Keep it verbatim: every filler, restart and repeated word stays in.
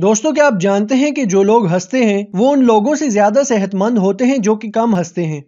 दोस्तों, क्या आप जानते हैं कि जो लोग हंसते हैं वो उन लोगों से ज्यादा सेहतमंद होते हैं जो कि कम हंसते हैं।